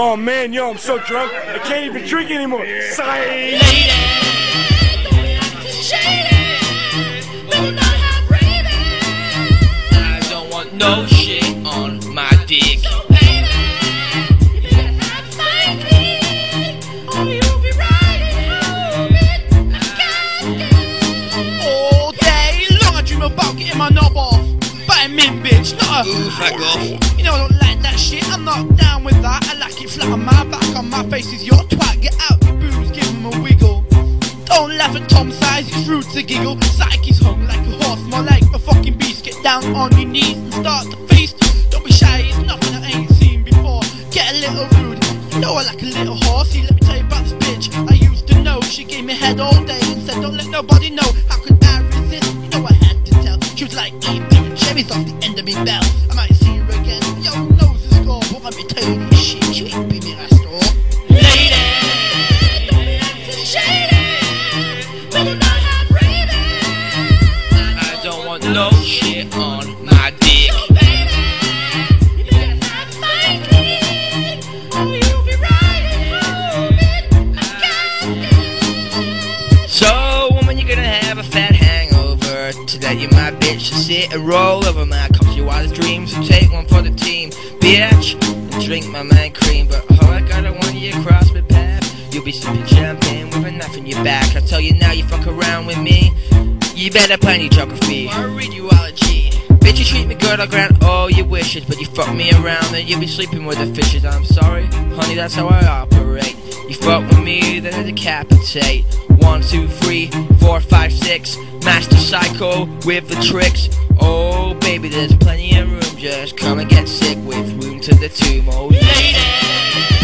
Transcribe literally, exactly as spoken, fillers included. Oh man, yo, I'm so drunk, I can't even drink anymore. Sigh. I don't want no shit on my dick. All day long I dream about getting my knob off. But I'm in, bitch, not a Ooh, fuck off. You know I don't like that shit, I'm not down with that. I like it flat on my back, on my face is your twat. Get out your boobs, give him a wiggle. Don't laugh at Tom's size, it's rude to giggle. Psyche's hung like a horse, more like a fucking beast. Get down on your knees and start to feast. Don't be shy, it's nothing I ain't seen before. Get a little rude, you know I like a little horse. See, let me tell you about this bitch I used to know. She gave me head all day and said don't let nobody know. How could I resist, you know I had to tell. She was like eating cherries off the end of me bell. I might see her again, yo knows the score. But I'll be telling you shit, you ain't been in a store. No shit on my dick. So baby, you can have my dick. Oh, you'll be riding home in a casket. So, woman, you're gonna have a fat hangover. Today you're my bitch, just sit and roll over my cups. Your wildest dreams, so take one for the team, bitch. And drink my man cream, but oh, I got a one-year cross with Pap. You'll be sipping champagne with a knife in your back. I tell you now, you fuck around with me, you better plan your geography. Or read your allergy. Bitch, you treat me good, I'll grant all your wishes. But you fuck me around, then you'll be sleeping with the fishes. I'm sorry, honey, that's how I operate. You fuck with me, then I decapitate. One, two, three, four, five, six. Master Syko with the tricks. Oh, baby, there's plenty of room. Just come and get sick with Womb to the Tomb. Oh, lady.